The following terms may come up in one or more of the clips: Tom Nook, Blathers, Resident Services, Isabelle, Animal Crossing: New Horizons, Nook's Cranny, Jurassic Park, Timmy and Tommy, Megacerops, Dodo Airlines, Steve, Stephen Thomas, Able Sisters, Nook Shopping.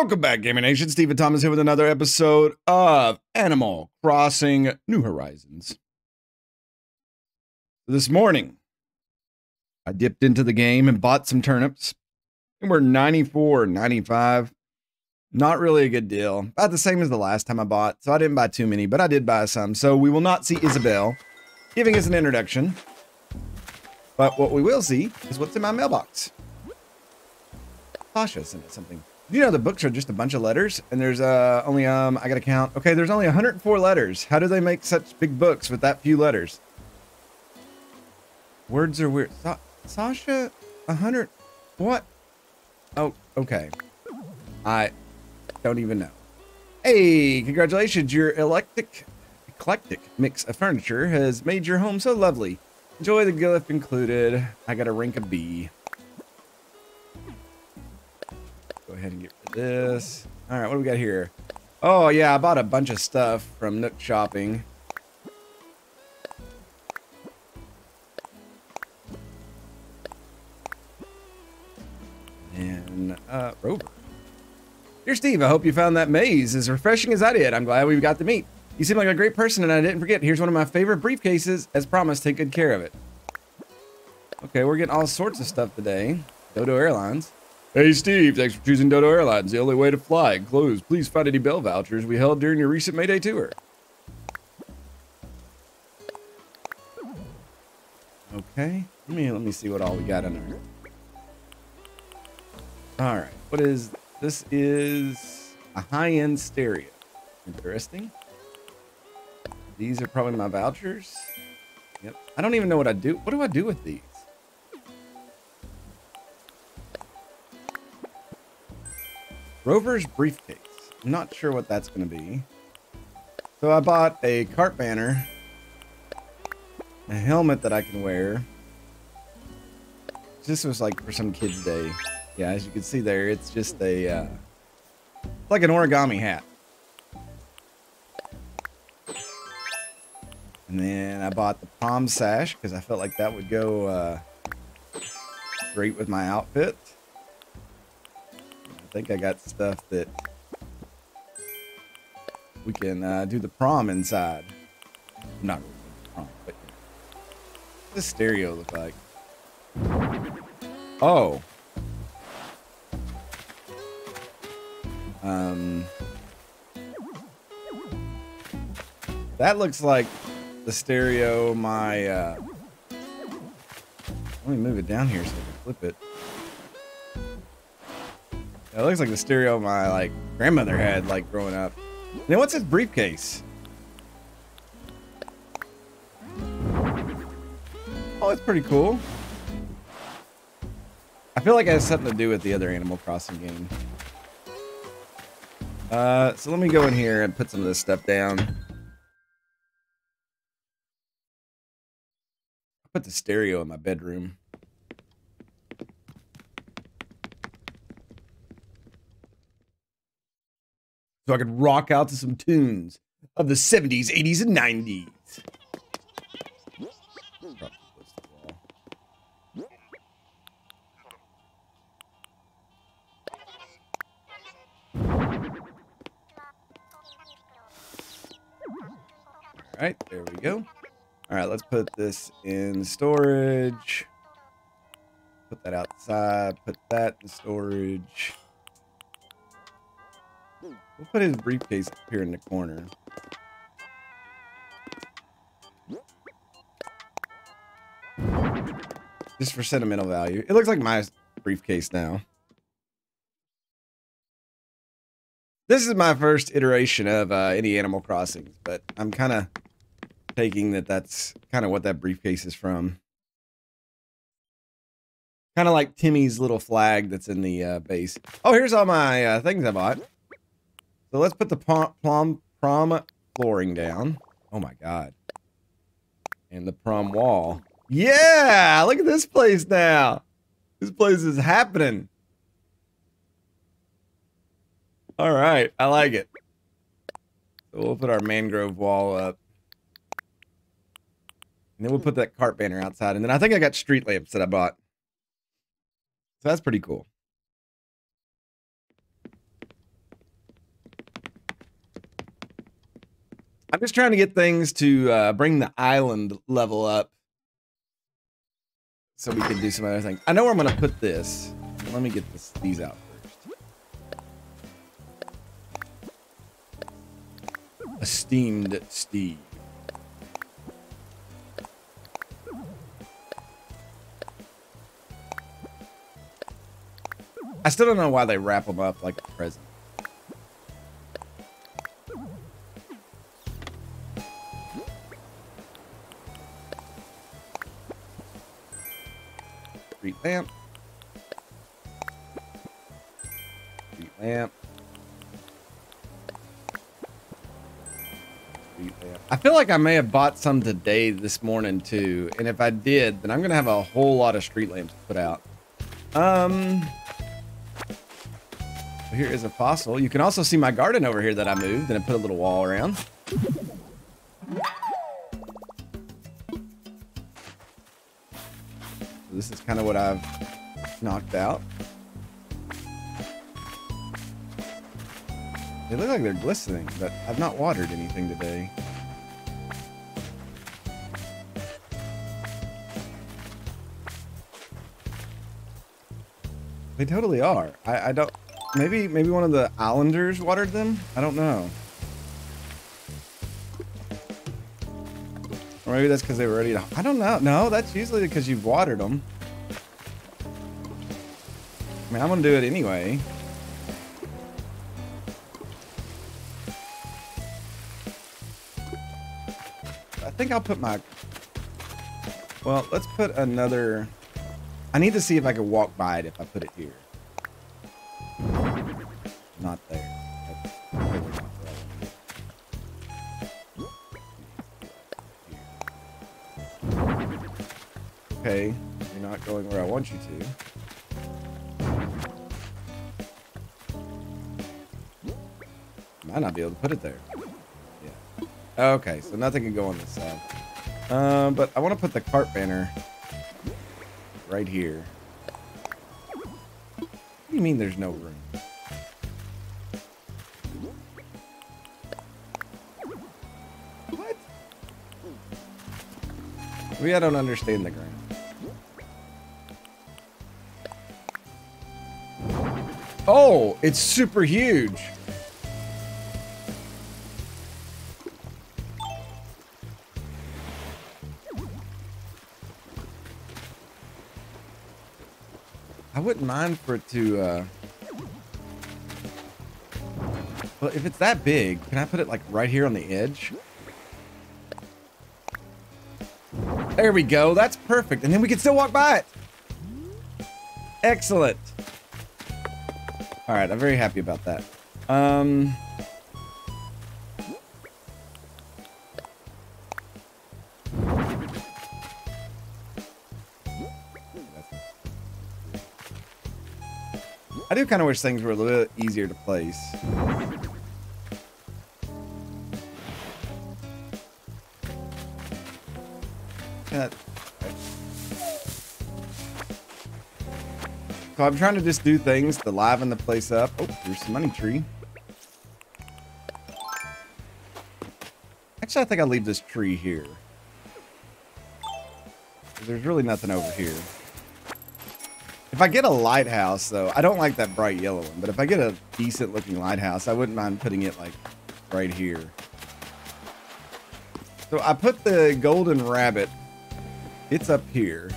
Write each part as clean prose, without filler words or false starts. Welcome back, Gaming Nation. Stephen Thomas here with another episode of Animal Crossing New Horizons. This morning, I dipped into the game and bought some turnips. And we're 94 and 95. Not really a good deal. About the same as the last time I bought. So I didn't buy too many, but I did buy some. So we will not see Isabelle giving us an introduction. But what we will see is what's in my mailbox. Tasha sent something. You know, the books are just a bunch of letters, and there's only, I gotta count. Okay, there's only 104 letters. How do they make such big books with that few letters? Words are weird. Sasha, 100, what? Oh, okay. I don't even know. Hey, congratulations. Your eclectic mix of furniture has made your home so lovely. Enjoy the gift included. I gotta rank a B. Go ahead and get rid of this. All right, what do we got here? Oh yeah, I bought a bunch of stuff from Nook Shopping. And Rover. Dear Steve, I hope you found that maze as refreshing as I did. I'm glad we got to meet. You seem like a great person and I didn't forget. Here's one of my favorite briefcases. As promised, take good care of it. Okay, we're getting all sorts of stuff today. Dodo Airlines. Hey Steve, thanks for choosing Dodo Airlines, the only way to fly. Enclosed, please find any Bell vouchers we held during your recent May Day tour. Okay, let me see what all we got in there. All right, what is this? Is a high-end stereo. Interesting. These are probably my vouchers. Yep. I don't even know what I do. What do I do with these? Rover's briefcase. I'm not sure what that's going to be. So I bought a cart banner, a helmet that I can wear. This was like for some kid's day. Yeah, as you can see there, it's just a, like an origami hat. And then I bought the palm sash because I felt like that would go great with my outfit. I think I got stuff that we can do the prom inside. I'm not really doing the prom, but what's the stereo look like? Oh. That looks like the stereo my let me move it down here so I can flip it. It looks like the stereo my grandmother had growing up. And then what's this briefcase? Oh, it's pretty cool. I feel like it has something to do with the other Animal Crossing game. So let me go in here and put some of this stuff down. I put the stereo in my bedroom. So I could rock out to some tunes of the 70s, 80s, and 90s. All right, there we go. All right, let's put this in storage. Put that outside, put that in storage. We'll put his briefcase up here in the corner. Just for sentimental value. It looks like my briefcase now. This is my first iteration of any Animal Crossings, but I'm kind of taking that that's kind of what that briefcase is from. Kind of like Timmy's little flag that's in the base. Oh, here's all my things I bought. So let's put the prom flooring down. Oh my God. And the prom wall. Yeah, look at this place now. This place is happening. All right, I like it. So we'll put our mangrove wall up. And then we'll put that cart banner outside. And then I think I got street lamps that I bought. So that's pretty cool. I'm just trying to get things to bring the island level up so we can do some other things. I know where I'm going to put this. Let me get these out first. Esteemed Steve. I still don't know why they wrap them up like a present. Street lamp. Street lamp. Street lamp. I feel like I may have bought some today, this morning too. And if I did, then I'm going to have a whole lot of street lamps put out. Here is a fossil. You can also see my garden over here that I moved and I put a little wall around. So this is kind of what I've knocked out. They look like they're glistening, but I've not watered anything today. They totally are. I don't... Maybe one of the islanders watered them? I don't know. Or maybe that's because they were ready to... I don't know. No, that's usually because you've watered them. I mean, I'm going to do it anyway. I think I'll put my... Well, let's put another... I need to see if I can walk by it if I put it here. Not there. Okay, you're not going where I want you to. Might not be able to put it there. Yeah. Okay, so nothing can go on this side. But I want to put the cart banner right here. What do you mean there's no room? Maybe I don't understand the ground. Oh, it's super huge. I wouldn't mind for it to, well, if it's that big, can I put it like right here on the edge? There we go. That's perfect. And then we can still walk by it. Excellent. All right. I'm very happy about that. I do kind of wish things were a little easier to place. So I'm trying to just do things to liven the place up. Oh, there's some money tree. Actually, I think I'll leave this tree here. There's really nothing over here. If I get a lighthouse, though, I don't like that bright yellow one, but if I get a decent looking lighthouse, I wouldn't mind putting it like right here. So I put the golden rabbit. It's up here.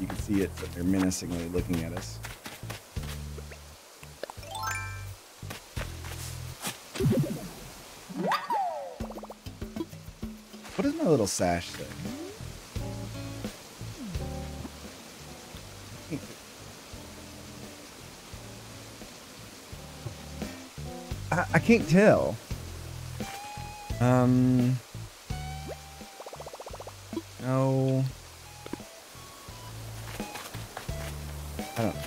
You can see it, but they're menacingly looking at us. What does my little sash say? I can't tell. No. I don't know.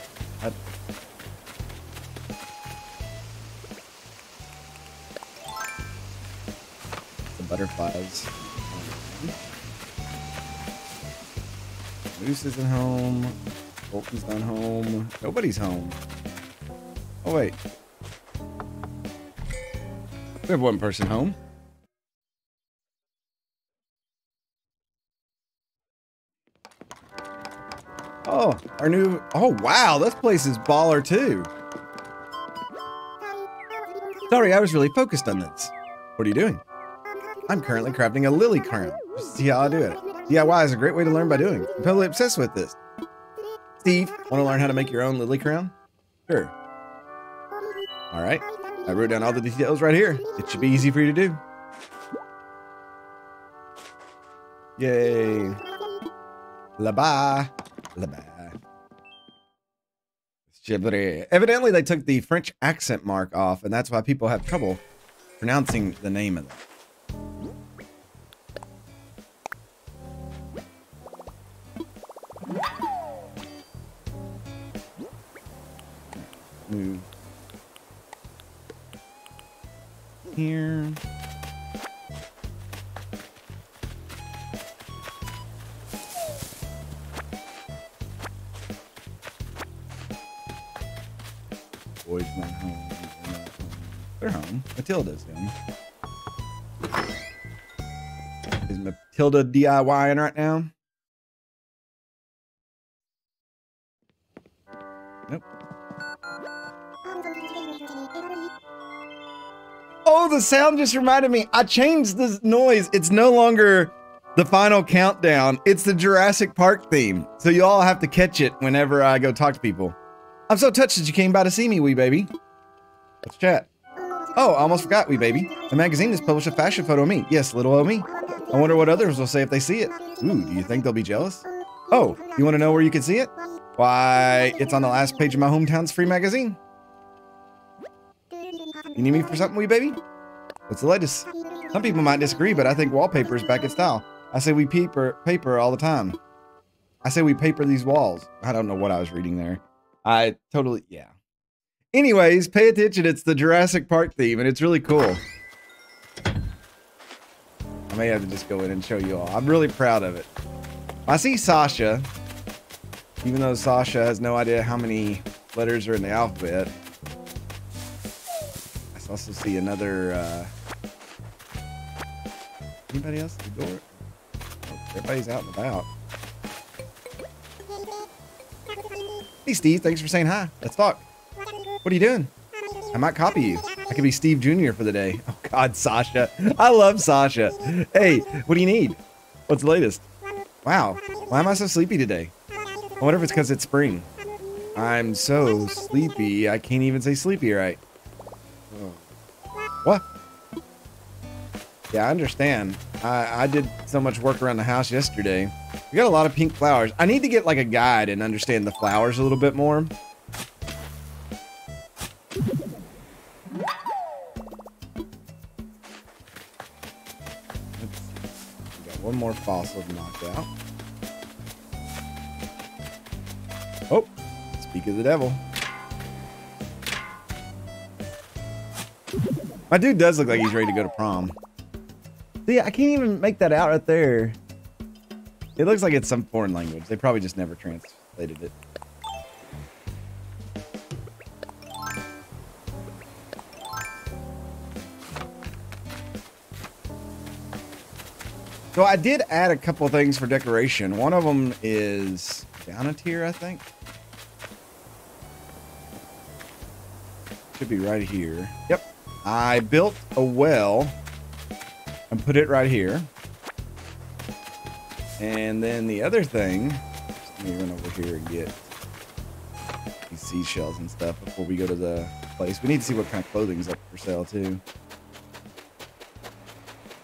The butterflies. Moose isn't home. Vulcan's not home. Nobody's home. Oh, wait. We have one person home. Oh, our new... Oh, wow, this place is baller, too. Sorry, I was really focused on this. What are you doing? I'm currently crafting a lily currant. See how I do it. DIY is a great way to learn by doing. I'm totally obsessed with this. Steve, want to learn how to make your own lily crown? Sure. All right. I wrote down all the details right here. It should be easy for you to do. Yay. La-bye. La-bye. Evidently, they took the French accent mark off, and that's why people have trouble pronouncing the name of it. Move here. Boys not home. They're home. Matilda's home. Is Matilda DIYing right now? Oh, the sound just reminded me. I changed the noise. It's no longer the final countdown. It's the Jurassic Park theme. So you all have to catch it whenever I go talk to people. I'm so touched that you came by to see me, wee baby. Let's chat. Oh, I almost forgot, wee baby. The magazine has published a fashion photo of me. Yes, little old me. I wonder what others will say if they see it. Ooh, do you think they'll be jealous? Oh, you want to know where you can see it? Why, it's on the last page of my hometown's free magazine. You need me for something, wee baby? What's the latest? Some people might disagree, but I think wallpaper is back in style. I say we paper all the time. I say we paper these walls. I don't know what I was reading there. I totally, yeah. Anyways, pay attention. It's the Jurassic Park theme, and it's really cool. I may have to just go in and show you all. I'm really proud of it. I see Sasha, even though Sasha has no idea how many letters are in the alphabet. Also see another, anybody else at the door? Oh, everybody's out and about. Hey, Steve, thanks for saying hi. Let's talk. What are you doing? I might copy you. I could be Steve Jr. for the day. Oh, God, Sasha. I love Sasha. Hey, what do you need? What's the latest? Wow, why am I so sleepy today? I wonder if it's because it's spring. I'm so sleepy, I can't even say sleepy right. What? Yeah, I understand. I did so much work around the house yesterday. We got a lot of pink flowers. I need to get like a guide and understand the flowers a little bit more. We got one more fossil to knock out. Oh, speak of the devil. My dude does look like he's ready to go to prom. See, I can't even make that out right there. It looks like it's some foreign language. They probably just never translated it. So I did add a couple of things for decoration. One of them is down a tier, I think. Should be right here. Yep. I built a well and put it right here. And then the other thing, let me run over here and get these seashells and stuff before we go to the place. We need to see what kind of clothing's up for sale too.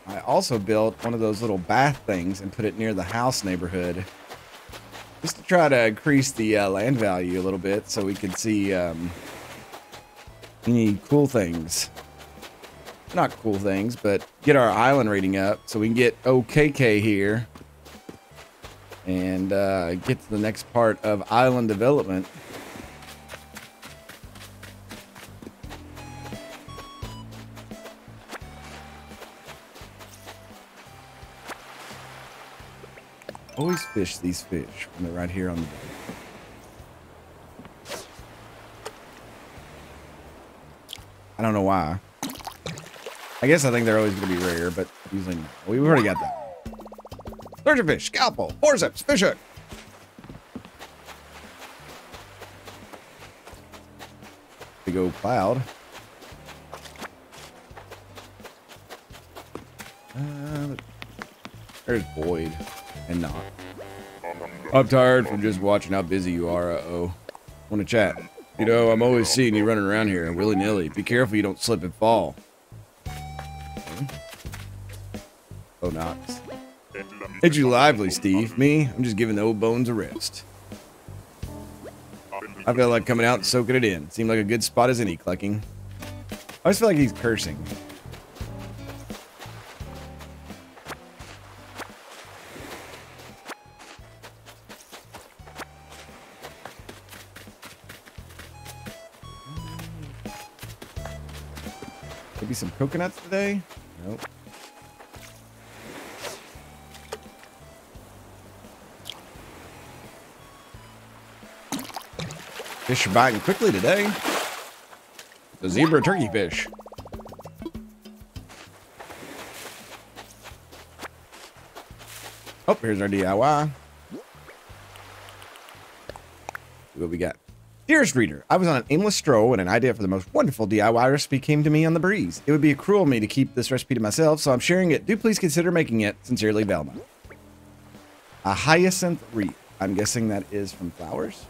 I also built one of those little bath things and put it near the house neighborhood just to try to increase the land value a little bit so we could see any cool things. Not cool things, but get our island rating up so we can get OKK here and get to the next part of island development. Always fish these fish when they're right here on the boat. I don't know why. I guess I think they're always going to be rare, but usually not. We've already got that. Surgeonfish, scalpel, forceps, fish hook. To go plowed. There's Boyd and Not. I'm tired from just watching how busy you are. Uh-oh. Want to chat? You know, I'm always seeing you running around here willy-nilly. Be careful you don't slip and fall. Oh, Not. Hit you lively, Steve. Me? I'm just giving the old bones a rest. I feel like coming out and soaking it in. Seemed like a good spot as any, clucking. I always feel like he's cursing. Maybe some coconuts today? Nope. Fish are biting quickly today. The zebra turkey fish. Oh, here's our DIY. What we got? Dearest reader, I was on an aimless stroll when an idea for the most wonderful DIY recipe came to me on the breeze. It would be cruel of me to keep this recipe to myself, so I'm sharing it. Do please consider making it. Sincerely, Velma. A hyacinth wreath. I'm guessing that is from flowers.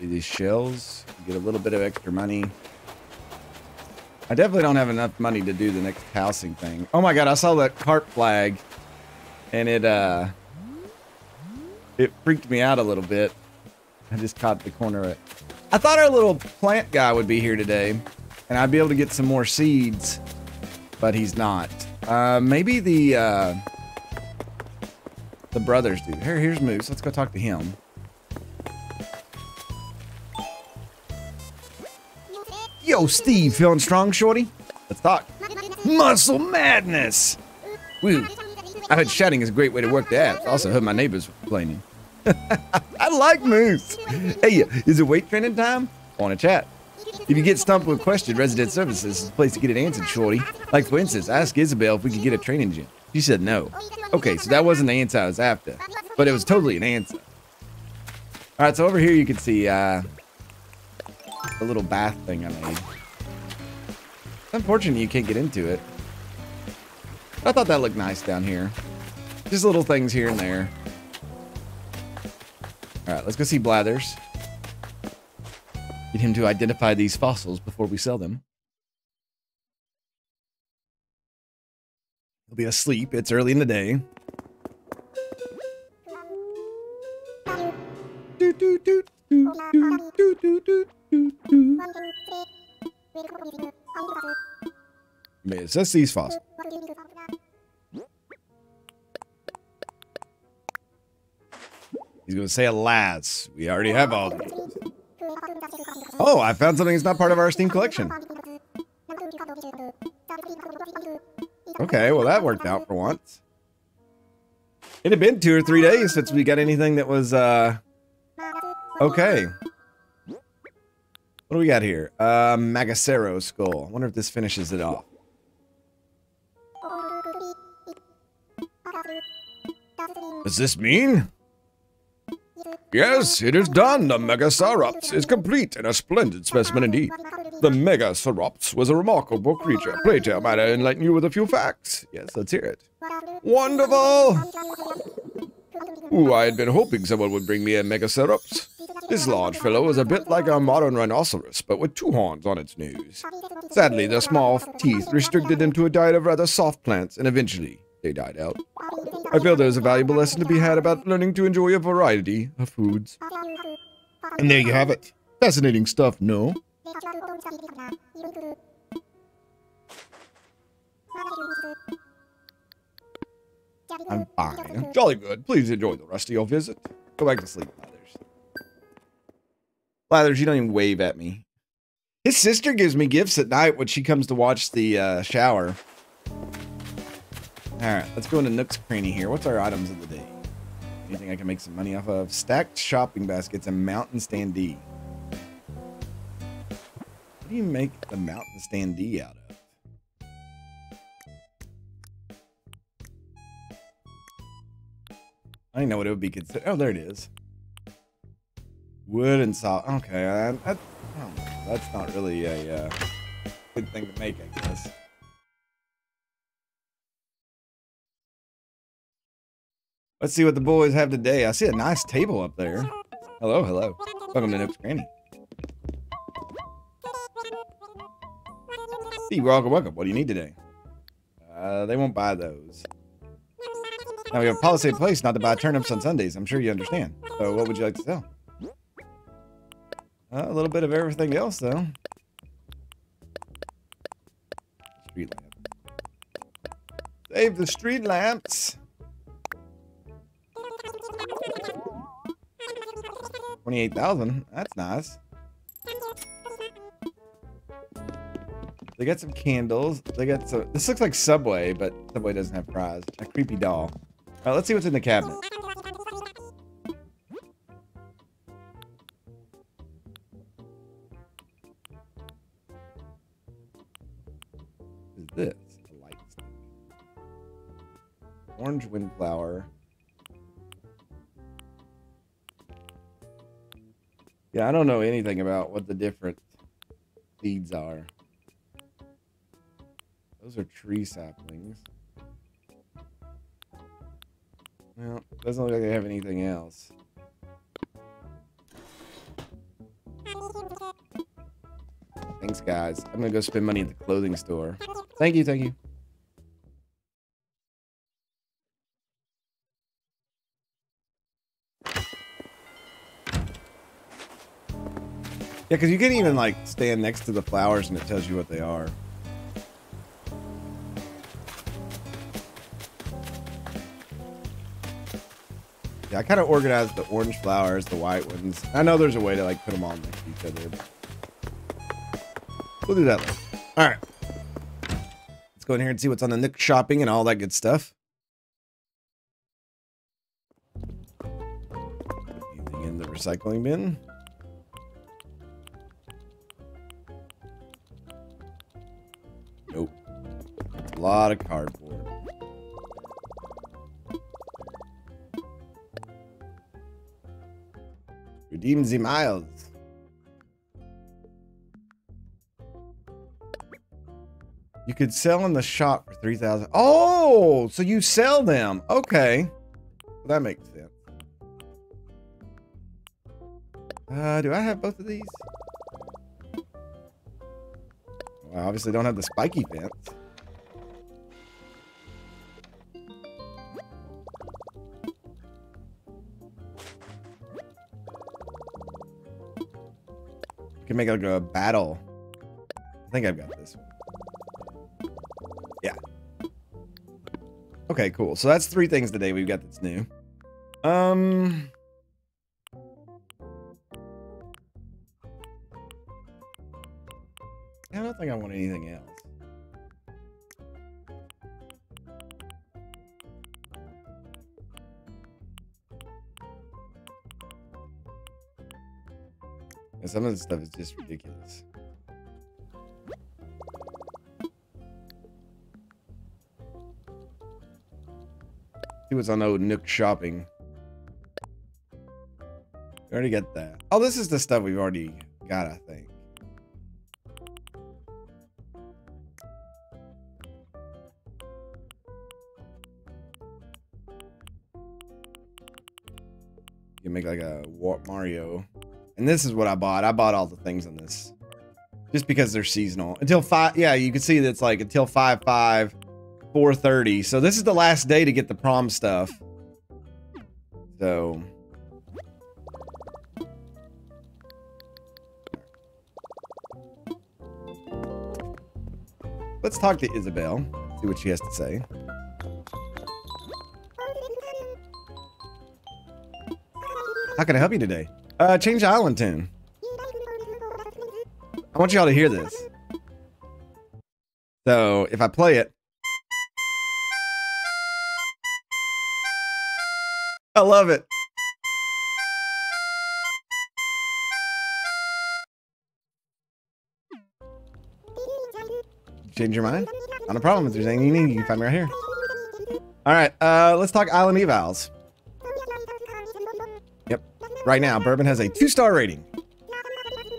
These shells, you get a little bit of extra money. I definitely don't have enough money to do the next housing thing. Oh my god, I saw that carp flag and it freaked me out a little bit. I just caught the corner of it. I thought our little plant guy would be here today and I'd be able to get some more seeds, but he's not. Maybe the brothers do. Here's Moose. Let's go talk to him. Yo, Steve, feeling strong, shorty? Let's talk. Muscle madness! Woo. I heard shouting is a great way to work the abs. Also heard my neighbors complaining. I like Moose. Hey, is it weight training time? Want to chat? If you get stumped with a question, Resident Services is the place to get it answered, shorty. Like, for instance, I asked Isabelle if we could get a training gym. She said no. Okay, so that wasn't the answer I was after, but it was totally an answer. All right, so over here you can see the little bath thing I made. It's unfortunate you can't get into it. But I thought that looked nice down here. Just little things here and there. All right, let's go see Blathers. Get him to identify these fossils before we sell them. He'll be asleep. It's early in the day. Doot, doot, doot. Do, do, do, do, do, do, do. May assess these fossils. He's gonna say, alas, we already have all these. Oh, I found something that's not part of our Steam collection. Okay, well that worked out for once. It had been 2 or 3 days since we got anything that was okay. What do we got here? Megacero skull. I wonder if this finishes it off. Does this mean? Yes, it is done. The Megacerops is complete and a splendid specimen indeed. The Megacerops was a remarkable creature. Playtale might I enlighten you with a few facts. Yes, let's hear it. Wonderful! Ooh, I had been hoping someone would bring me a Megacerops. This large fellow was a bit like a modern rhinoceros, but with 2 horns on its nose. Sadly, their small teeth restricted them to a diet of rather soft plants, and eventually, they died out. I felt there was a valuable lesson to be had about learning to enjoy a variety of foods. And there you have it. Fascinating stuff, no? I'm fine. Jolly good. Please enjoy the rest of your visit. Go back to sleep, Blathers. Blathers, you don't even wave at me. His sister gives me gifts at night when she comes to watch the shower. Alright, let's go into Nook's Cranny here. What's our items of the day? Anything I can make some money off of? Stacked shopping baskets and mountain standee. What do you make the mountain standee out of? I didn't know what it would be considered. Oh, there it is. Wood and salt. Okay, that's not really a good thing to make, I guess. Let's see what the boys have today. I see a nice table up there. Hello, hello. Welcome to Nook's Cranny. Steve, welcome. What do you need today? They won't buy those. Now we have a policy in place not to buy turnips on Sundays. I'm sure you understand. So what would you like to sell? A little bit of everything else, though. Street lamp. Save the street lamps. 28,000. That's nice. They got some candles. They got some. This looks like Subway, but Subway doesn't have fries. A creepy doll. All right, let's see what's in the cabinet. What is this? A light stick. Orange windflower. Yeah, I don't know anything about what the different seeds are. Those are tree saplings. Well, doesn't look like they have anything else. Thanks, guys. I'm gonna go spend money at the clothing store. Thank you, thank you. Yeah, because you can even, like, stand next to the flowers and it tells you what they are. Yeah, I kind of organized the orange flowers, the white ones. I know there's a way to, like, put them all next to each other. We'll do that later. All right. Let's go in here and see what's on the Nook Shopping and all that good stuff. Anything in the recycling bin? Nope. That's a lot of cardboard. Redeem the miles. You could sell in the shop for 3,000. Oh, so you sell them. Okay. Well, that makes sense. Do I have both of these? I obviously don't have the spiky fence. I can make like a battle. I think I've got this one. Yeah. Okay, cool. So that's three things today we've got that's new. I don't think I want anything else. And some of this stuff is just ridiculous. He was on old Nook Shopping. We already got that. Oh, this is the stuff we've already got, I think. Make like a Warp Mario, and this is what I bought. I bought all the things on this just because they're seasonal until 5. Yeah, you can see that's like until 5/5, 4:30. So this is the last day to get the prom stuff. So let's talk to Isabelle, see what she has to say. How can I help you today? Change the island tune. I want y'all to hear this. So if I play it, I love it. Change your mind? Not a problem. If there's anything you need, you can find me right here. All right, let's talk island evals. Yep. Right now, Bourbon has a 2-star rating.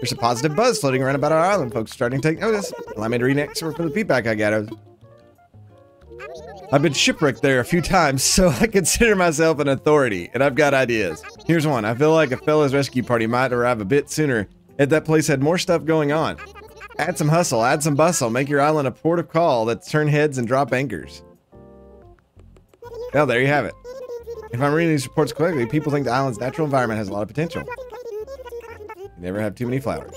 There's a positive buzz floating around about our island. Folks starting to take notice. Allow me to read an excerpt from the feedback I got. I've been shipwrecked there a few times, so I consider myself an authority, and I've got ideas. Here's one. I feel like a fella's rescue party might arrive a bit sooner if that place had more stuff going on. Add some hustle, add some bustle, make your island a port of call that's turn heads and drop anchors. Well, there you have it. If I'm reading these reports correctly, people think the island's natural environment has a lot of potential. You never have too many flowers.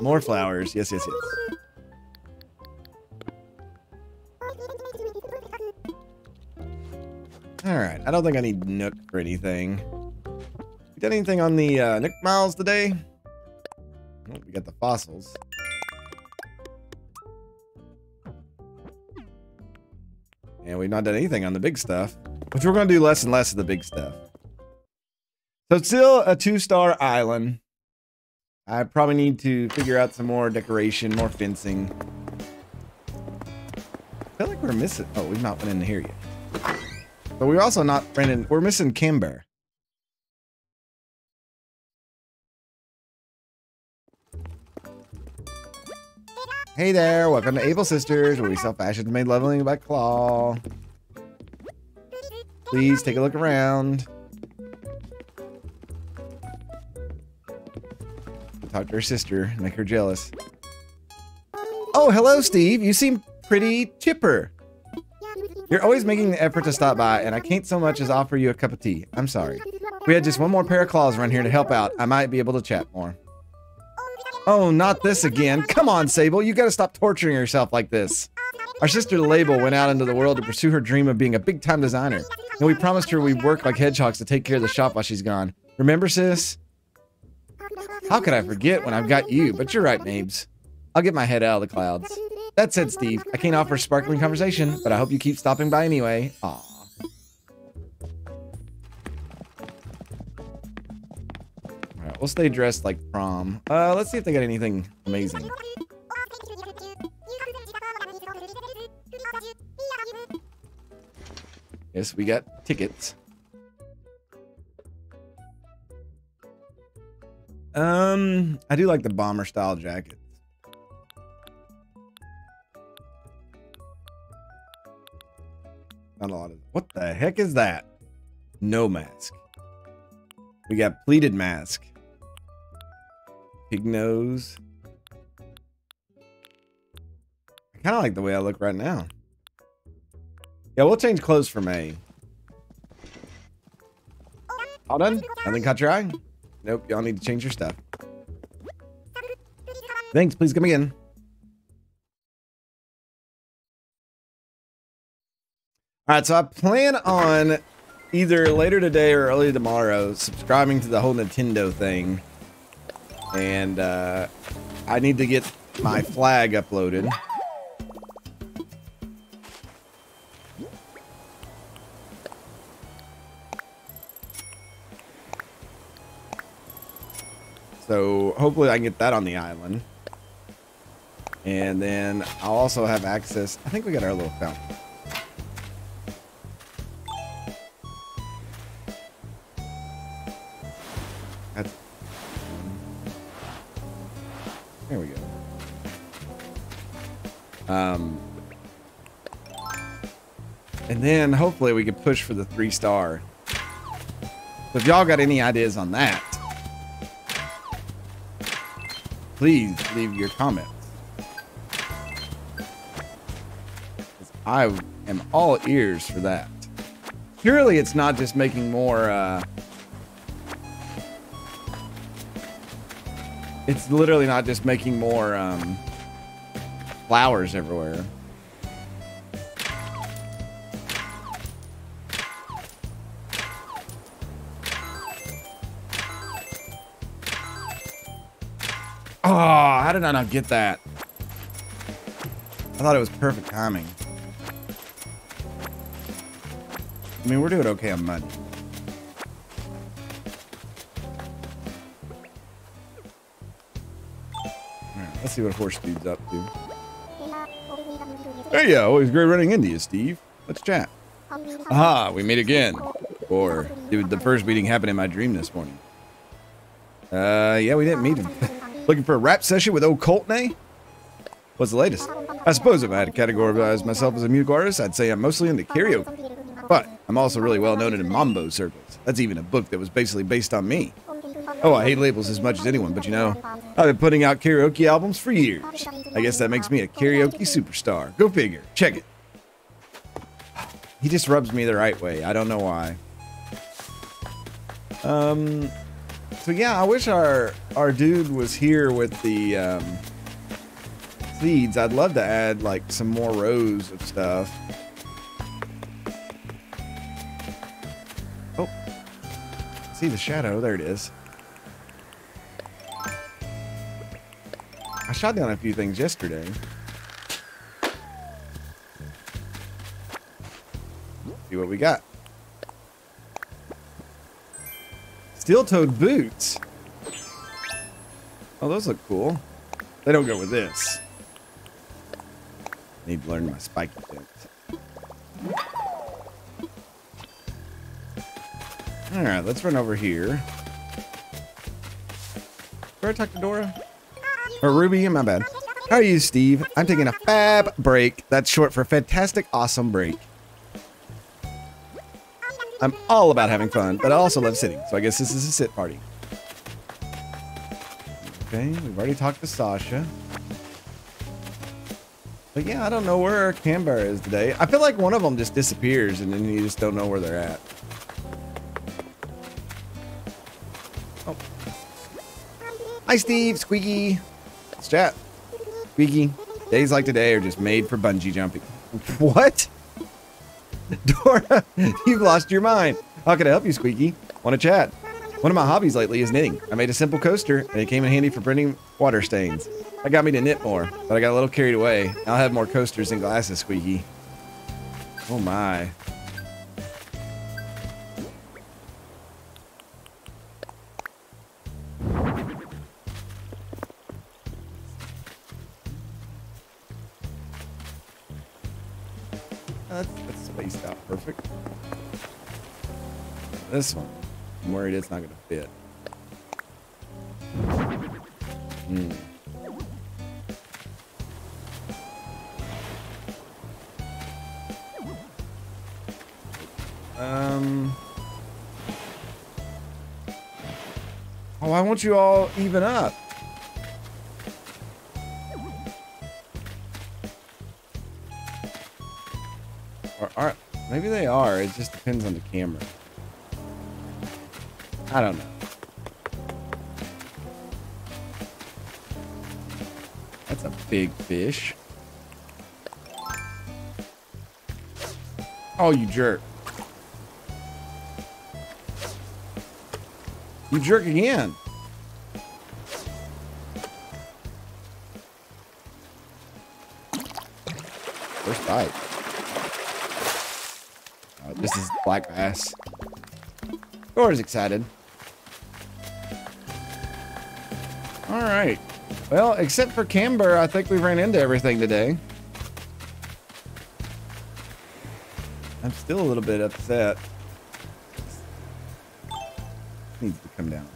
More flowers, yes, yes, yes. Alright, I don't think I need Nook for anything. We got anything on the Nook Miles today? Oh, we got the fossils. And we've not done anything on the big stuff, which we're going to do less and less of the big stuff. So it's still a 2-star island. I probably need to figure out some more decoration, more fencing. I feel like we're missing. Oh, we've not been in here yet. But we're also not, Brandon, we're missing Camber. Hey there, welcome to Able Sisters, where we sell fashions made lovingly by Claw. Please take a look around. Talk to her sister, make her jealous. Oh, hello, Steve. You seem pretty chipper. You're always making the effort to stop by, and I can't so much as offer you a cup of tea. I'm sorry. If we had just one more pair of claws around here to help out, I might be able to chat more. Oh, not this again. Come on, Sable. You gotta stop torturing yourself like this. Our sister Label went out into the world to pursue her dream of being a big-time designer. And we promised her we'd work like hedgehogs to take care of the shop while she's gone. Remember, sis? How could I forget when I've got you? But you're right, Mabes. I'll get my head out of the clouds. That said, Steve, I can't offer sparkling conversation, but I hope you keep stopping by anyway. Aw. We'll stay dressed like prom. Let's see if they got anything amazing. Yes, we got tickets. I do like the bomber style jackets. Not a lot of. What the heck is that? No mask. We got pleated mask. Pig nose. I kind of like the way I look right now. Yeah, we'll change clothes for May. All done? Nothing caught your eye? Nope, y'all need to change your stuff. Thanks, please come again. All right, so I plan on either later today or early tomorrow subscribing to the whole Nintendo thing. And I need to get my flag uploaded. So hopefully I can get that on the island. And then I'll also have access. I think we got our little fountain. There we go. And then hopefully we could push for the 3-star. So if y'all got any ideas on that, please leave your comments. 'Cause I am all ears for that. Surely it's not just making more, it's literally not just making more flowers everywhere. Oh, how did I not get that? I thought it was perfect timing. I mean, we're doing okay on mud. Alright, let's see what horse dude's up to. Hey, yo, always great running into you, Steve. Let's chat. Aha, we meet again. Or, dude, the first meeting happened in my dream this morning. Yeah, we didn't meet him. Looking for a rap session with old Coltney? What's the latest? I suppose if I had to categorize myself as a musical artist, I'd say I'm mostly into karaoke. But I'm also really well known in mambo circles. That's even a book that was basically based on me. Oh, I hate labels as much as anyone, but you know, I've been putting out karaoke albums for years. I guess that makes me a karaoke superstar. Go figure. Check it. He just rubs me the right way. I don't know why. So yeah, I wish our dude was here with the seeds. I'd love to add like some more rows of stuff. Oh, see the shadow? There it is. I shot down a few things yesterday. Let's see what we got. Steel-toed boots. Oh, those look cool. They don't go with this. Need to learn my spiky things. All right, let's run over here. Did I talk to Dora? Or Ruby? My bad. How are you, Steve? I'm taking a fab break. That's short for fantastic, awesome break. I'm all about having fun, but I also love sitting, so I guess this is a sit party. Okay, we've already talked to Sasha. But yeah, I don't know where Canberra is today. I feel like one of them just disappears, and then you just don't know where they're at. Oh. Hi, Steve. Squeaky. Let's chat. Squeaky. Days like today are just made for bungee jumping. What? Dora, you've lost your mind. How can I help you, Squeaky? Want to chat? One of my hobbies lately is knitting. I made a simple coaster, and it came in handy for printing water stains. That got me to knit more, but I got a little carried away. I'll have more coasters and glasses, Squeaky. Oh, my. That's spaced out perfect. This one, I'm worried it's not going to fit. Oh, I want you all even up. Maybe they are. It just depends on the camera. I don't know. That's a big fish. Oh, you jerk. You jerk again. First bite. This is black bass. Dora's excited. All right. Well, except for Camber, I think we ran into everything today. I'm still a little bit upset. Needs to come down.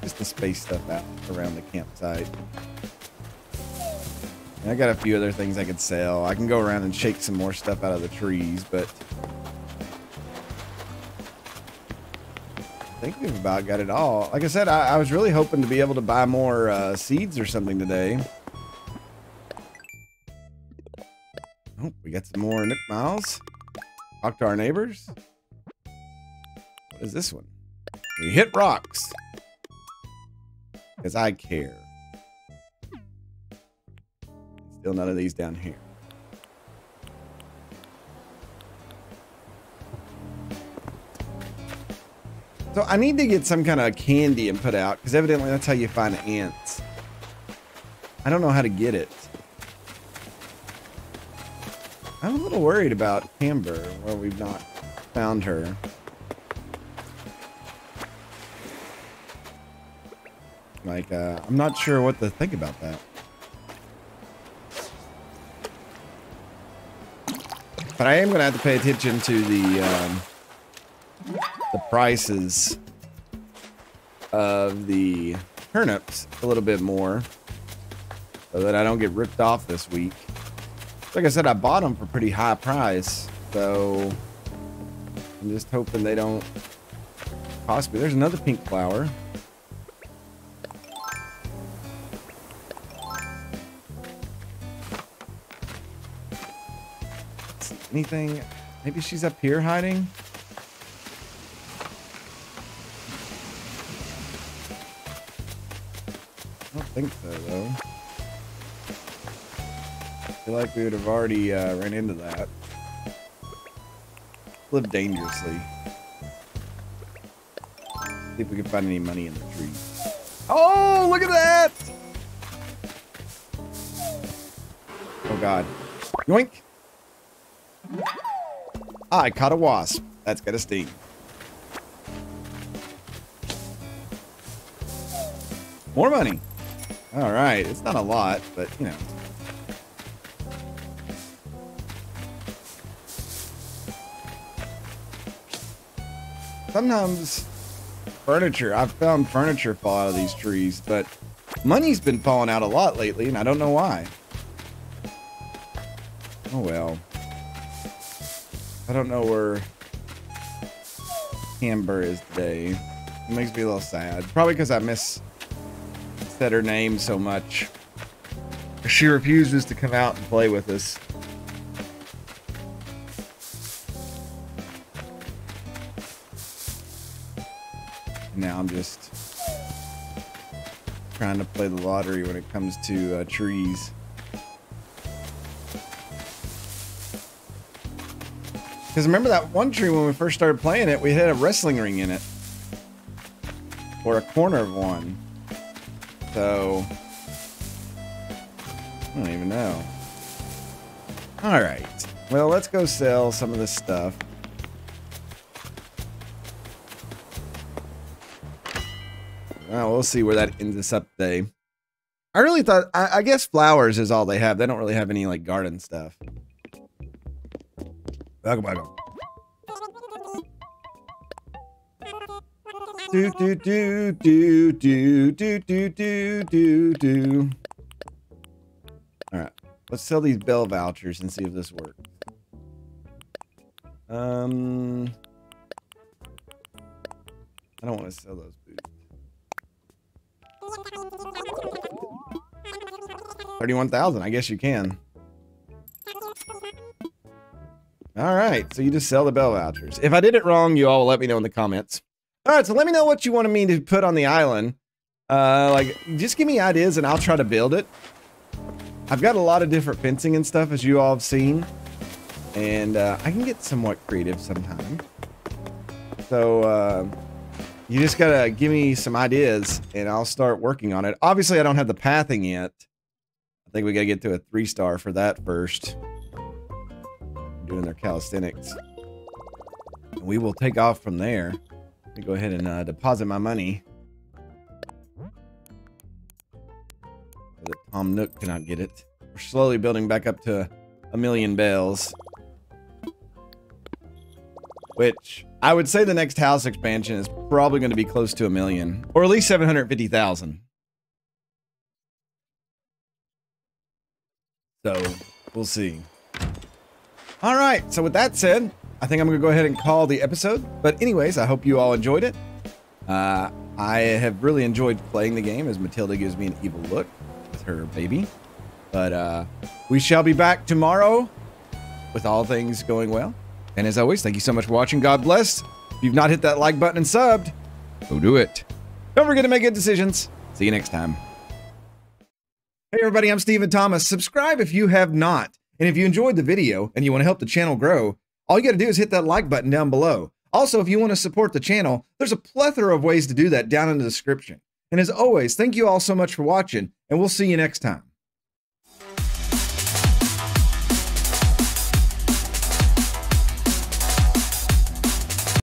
Just to space stuff out around the campsite. I got a few other things I could sell. I can go around and shake some more stuff out of the trees, but I think we've about got it all. Like I said, I was really hoping to be able to buy more seeds or something today. Oh, we got some more Nook Miles. Talk to our neighbors. What is this one? We hit rocks. Because I care. Still none of these down here. So I need to get some kind of candy and put out, because evidently that's how you find ants. I don't know how to get it. I'm a little worried about Amber, where we've not found her. Like, I'm not sure what to think about that. But I am going to have to pay attention to the prices of the turnips a little bit more, so that I don't get ripped off this week. Like I said, I bought them for pretty high price, so I'm just hoping they don't cost me. There's another pink flower. Anything? Maybe she's up here hiding? I don't think so, though. I feel like we would have already ran into that. Live dangerously. See if we can find any money in the tree. Oh, look at that! Oh, God. Yoink! I caught a wasp. That's got a sting. More money. All right. It's not a lot, but you know. Sometimes furniture. I've found furniture fall out of these trees, but money's been falling out a lot lately, and I don't know why. Oh, well. I don't know where Amber is today. It makes me a little sad. Probably because I missaid her name so much. She refuses to come out and play with us. Now I'm just trying to play the lottery when it comes to trees. Because remember that one tree when we first started playing it, we had a wrestling ring in it. Or a corner of one. So, I don't even know. Alright. Well, let's go sell some of this stuff. Well, we'll see where that ends us up today. I really thought, I guess flowers is all they have. They don't really have any like garden stuff. Do. All right, let's sell these bell vouchers and see if this works. I don't want to sell those boots. 31,000. I guess you can. All right, so you just sell the bell vouchers. If I did it wrong, you all will let me know in the comments. All right, so let me know what you wanted me to put on the island. Like, just give me ideas and I'll try to build it. I've got a lot of different fencing and stuff, as you all have seen. And I can get somewhat creative sometimes. So you just gotta give me some ideas and I'll start working on it. Obviously, I don't have the pathing yet. I think we gotta get to a 3-star for that first. Doing their calisthenics, and we will take off from there. Let me go ahead and deposit my money so that Tom Nook cannot get it. We're slowly building back up to a 1,000,000 bells, which I would say the next house expansion is probably going to be close to 1,000,000, or at least 750,000. So we'll see. All right, so with that said, I think I'm going to go ahead and call the episode. But anyways, I hope you all enjoyed it. I have really enjoyed playing the game as Matilda gives me an evil look with her baby. But we shall be back tomorrow with all things going well. And as always, thank you so much for watching. God bless. If you've not hit that like button and subbed, go do it. Don't forget to make good decisions. See you next time. Hey, everybody, I'm Stephen Thomas. Subscribe if you have not. And if you enjoyed the video and you want to help the channel grow, all you got to do is hit that like button down below. Also, if you want to support the channel, there's a plethora of ways to do that down in the description. And as always, thank you all so much for watching, and we'll see you next time.